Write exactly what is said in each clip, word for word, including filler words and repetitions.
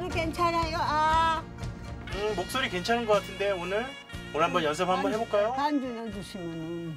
목소리 괜찮아요? 아. 음, 목소리 괜찮은 것 같은데 오늘? 오늘 한번 연습 한번 해볼까요? 반주 넣어주시면.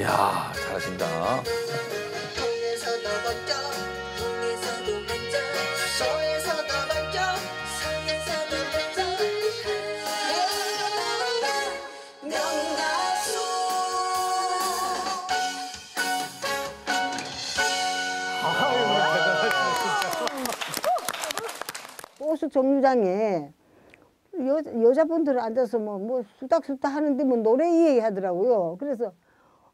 야, 잘하신다. 버스 정류장에 여, 여자분들은 앉아서 뭐, 뭐 수닥수닥 하는데 뭐 노래 이야기 하더라고요. 그래서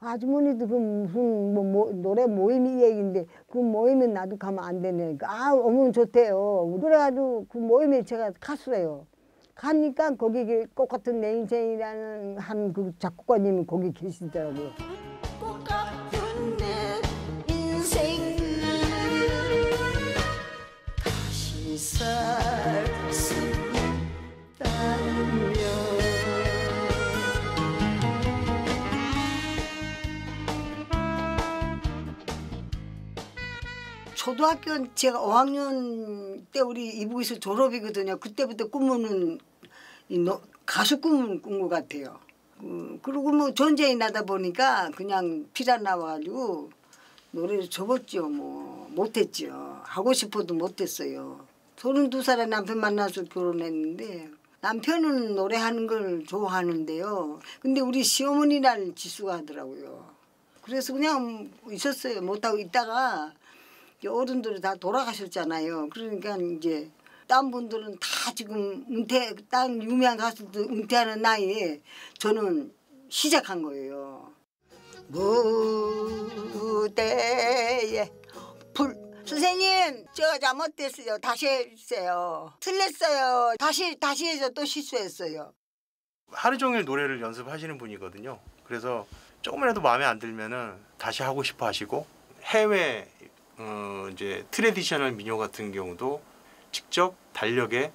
아주머니도 그 무슨 뭐, 뭐 노래 모임 이야기인데 그 모임에 나도 가면 안 되네. 아, 어머니 좋대요. 그래가지고 그 모임에 제가 갔어요. 가니까 거기 똑같은 내 인생이라는 한 그 작곡가님이 거기 계시더라고요. 똑같은 내 인생 다시 살 수 있다면 초등학교 제가 오 학년 때 우리 이북에서 졸업이거든요. 그때부터 꿈은 이 가수 꿈을 꾼 것 같아요. 그리고 뭐 전쟁이 나다 보니까 그냥 피가 나와가지고 노래를 접었죠. 뭐 못했죠. 하고 싶어도 못했어요. 서른두 살에 남편 만나서 결혼했는데 남편은 노래하는 걸 좋아하는데요. 근데 우리 시어머니라는 지수가 하더라고요. 그래서 그냥 있었어요. 못하고 있다가 어른들이 다 돌아가셨잖아요. 그러니까 이제 딴 분들은 다 지금 은퇴, 딴 유명한 가수들 은퇴하는 나이에 저는 시작한 거예요. 무대에 불 선생님 제가 잘못됐어요. 다시 해주세요. 틀렸어요. 다시 다시 해서 또 실수했어요. 하루 종일 노래를 연습하시는 분이거든요. 그래서 조금이라도 마음에 안 들면은 다시 하고 싶어 하시고 해외 어, 이제 트래디셔널 민요 같은 경우도 직접 달력에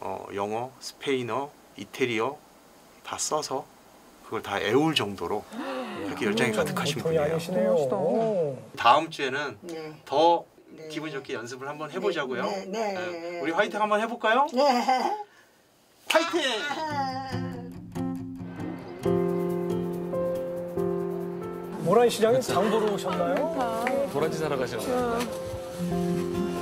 어, 영어, 스페인어, 이태리어 다 써서 그걸 다 애울 정도로 그렇게 열정이 가득하신 분이에요. 다음 주에는 네. 더 네. 기분 좋게 연습을 한번 해보자고요. 네. 네. 네. 우리 화이팅 한번 해볼까요? 네. 화이팅! 모란 시장에 장 보러 오셨나요? 도라지 사러 가시나요? 응?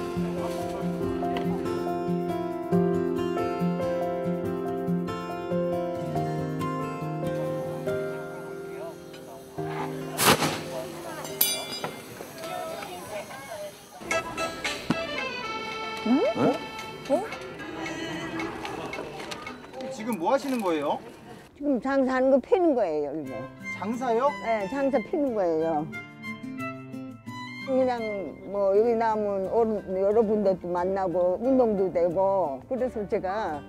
응? 어? 지금 뭐 하시는 거예요? 지금 장사하는 거 피는 거예요, 이거. 장사요? 네, 장사 피는 거예요. 그냥 뭐 여기 나오면 어른, 여러분들도 만나고 운동도 되고 그래서 제가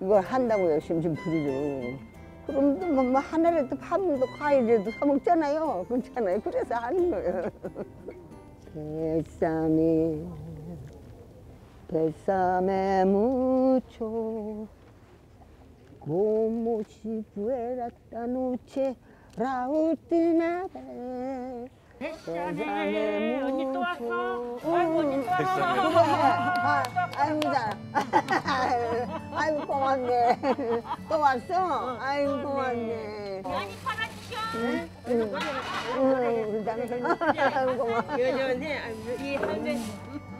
이걸 한다고 열심히 좀 부르죠. 그럼 또 뭐 하나라도 파면도 과일이라도 사 먹잖아요. 그렇잖아요. 그래서 하는 거예요. 뱃삼이 뱃삼에 무초 고모시 부에라따 노체 라우트나베 백삼에 언니 또 왔어? 아이고 언니 또 왔어? 아이고 잘 아이고 고맙네 또 왔어? 아이고 고맙네 많이 팔아주셔. 하잖아. 여전해. 이 할매.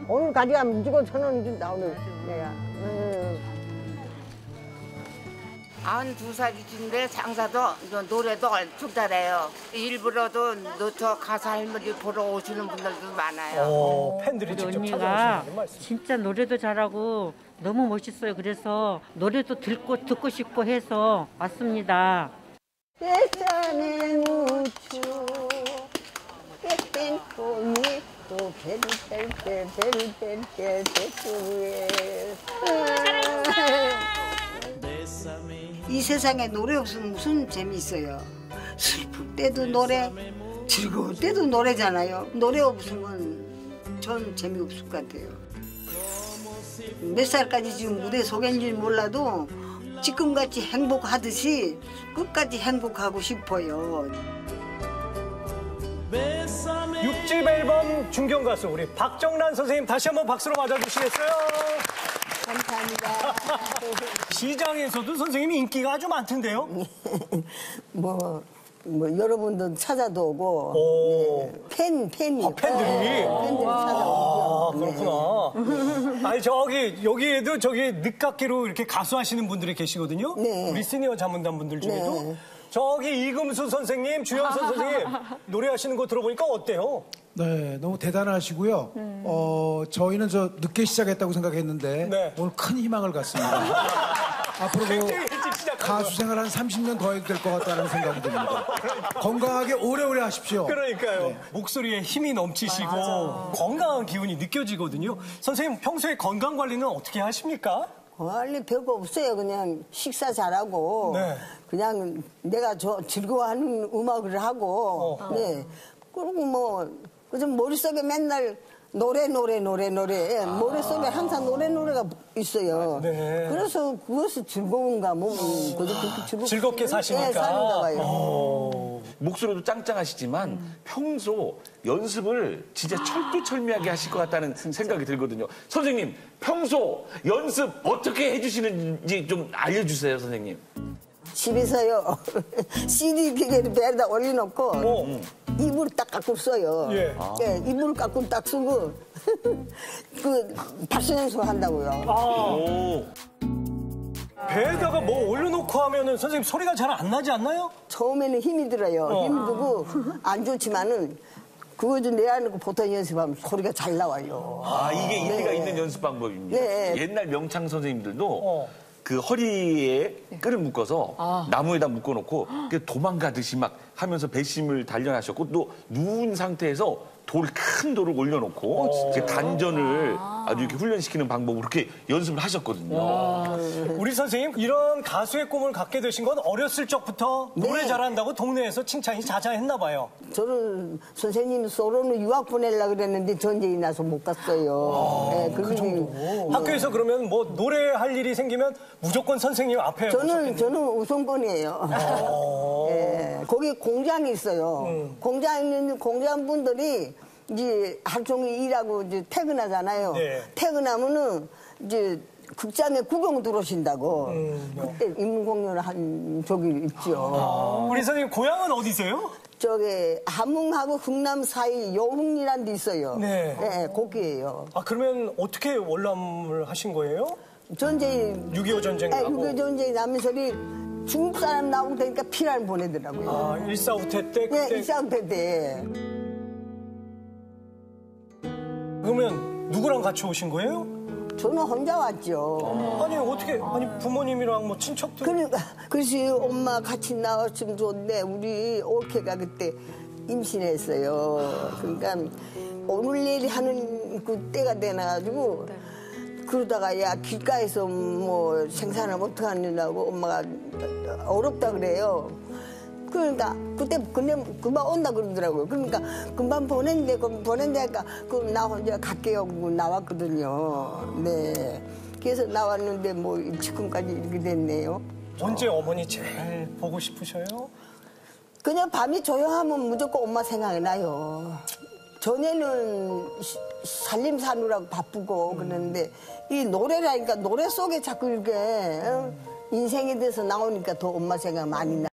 오늘까지 하면 무조건 천 원이 나오네. 내가. 아흔두 살인데 장사도 노래도 엄청 잘해요. 일부러도 저 가사 할머니 보러 오시는 분들도 많아요. 오, 팬들이 직접 찾아오시는 게 말씀. 진짜 노래도 잘하고 너무 멋있어요. 그래서 노래도 듣고 듣고 싶고 해서 왔습니다. 세상에 무추 뺏긴 봄이 또 배를 뺄때 배를 뺄때 배추에 이 세상에 노래 없으면 무슨 재미 있어요. 슬플 때도 노래, 즐거울 때도 노래잖아요. 노래 없으면 전 재미없을 것 같아요. 몇 살까지 지금 무대 속인지 몰라도 지금같이 행복하듯이 끝까지 행복하고 싶어요. 육집 앨범 중견 가수 우리 박정란 선생님 다시 한번 박수로 맞아주시겠어요? 감사합니다. 시장에서도 선생님이 인기가 아주 많던데요? 뭐, 뭐 여러분들 찾아도 오고 네. 팬, 팬이. 아, 팬들이? 네, 팬들이 찾아오고. 아, 그렇구나. 네. 아니 저기 여기에도 저기 늦깎이로 이렇게 가수하시는 분들이 계시거든요. 네. 우리 시니어 자문단 분들 중에도. 네. 저기 이금수 선생님, 주영선 선생님 노래하시는 거 들어보니까 어때요? 네, 너무 대단하시고요. 음. 어, 저희는 저 늦게 시작했다고 생각했는데 네. 오늘 큰 희망을 갖습니다. 앞으로도 가수 생활 한 삼십 년 더 해도 될 것 같다는 생각이 듭니다. 건강하게 오래오래 하십시오. 그러니까요. 네. 목소리에 힘이 넘치시고 맞아. 건강한 기운이 느껴지거든요. 선생님, 평소에 건강 관리는 어떻게 하십니까? 원래 별거 없어요. 그냥 식사 잘하고 네. 그냥 내가 저 즐거워하는 음악을 하고 어. 네. 그리고 뭐 그좀 머릿속에 맨날 노래 노래 노래 노래 아. 머릿속에 항상 노래 노래가 있어요. 네. 그래서 그것이 즐거운가 뭐 아. 즐겁... 즐겁게 사시니까 네, 사는가 봐요. 목소리도 짱짱하시지만 음. 평소 연습을 진짜 철두철미하게 하실 것 같다는 생각이 들거든요. 선생님 평소 연습 어떻게 해주시는지 좀 알려주세요, 선생님. 집에서요 씨디 기계를 배에다 올려놓고 오. 이불 딱 깎고 써요. 예. 아. 예, 이불 깎고 딱 쓰고 그 발성 연습 한다고요. 아. 배에다가 뭐 올려놓고 하면은 선생님 소리가 잘 안 나지 않나요? 처음에는 힘이 들어요. 어. 힘들고 안 좋지만은 그거 좀 내하는 거 보통 연습하면 소리가 잘 나와요. 아 이게 일리가 네. 있는 연습 방법입니다. 네. 옛날 명창 선생님들도. 어. 그 허리에 끈을 묶어서 아. 나무에다 묶어놓고 도망가듯이 막 하면서 배심을 단련하셨고 또 누운 상태에서 돌, 큰 돌을 올려놓고 단전을 아주 이렇게 훈련시키는 방법으로 그렇게 연습을 하셨거든요. 와. 우리 선생님 이런 가수의 꿈을 갖게 되신 건 어렸을 적부터 네. 노래 잘한다고 동네에서 칭찬이 자자했나 봐요. 저는 선생님 소로는 유학 보내려고 그랬는데 전쟁이 나서 못 갔어요. 아, 네, 그 정도. 네. 학교에서 그러면 뭐 노래할 일이 생기면 무조건 선생님 앞에 저는, 저는 우선권이에요. 네, 거기 공장이 있어요. 음. 공장 있는 공장분들이 이제 하루 종일 일하고 이제 퇴근하잖아요. 네. 퇴근하면은 이제 극장에 구경 들어오신다고 음, 그때 입문 공연을 한 적이 있죠. 아, 우리 선생님 고향은 어디세요? 저기 함흥하고 흥남 사이 요흥이란 데 있어요. 네, 네 거기예요. 아 그러면 어떻게 월남을 하신 거예요? 전쟁 음, 육이오 전쟁 나고 육이오 전쟁 나면서리 중국 사람 나오고 되니까 피난을 보내더라고요. 아 일사후퇴 때 그때. 네, 일사후퇴 때. 그러면 누구랑 같이 오신 거예요? 저는 혼자 왔죠. 아. 아니 어떻게 아니 부모님이랑 뭐 친척들? 그러니까 글쎄 엄마 같이 나왔으면 좋은데 우리 올케가 그때 임신했어요. 아. 그러니까 오늘 내일 하는 그 때가 되나가지고 네. 그러다가 야 길가에서 뭐 생산을 못 하느라고 엄마가 어렵다 그래요. 그러니까 그때 그냥 금방 온다 그러더라고요. 그러니까 금방 보낸데 그럼 보낸다니까 그럼 나 혼자 갈게요. 나왔거든요. 네. 그래서 나왔는데 뭐 지금까지 이렇게 됐네요. 언제 어머니 제일 보고 싶으셔요? 그냥 밤이 조용하면 무조건 엄마 생각이 나요. 전에는 살림 사느라고 바쁘고 음. 그러는데 이 노래라니까 노래 속에 자꾸 이렇게 음. 인생에 대해서 나오니까 더 엄마 생각 많이 나.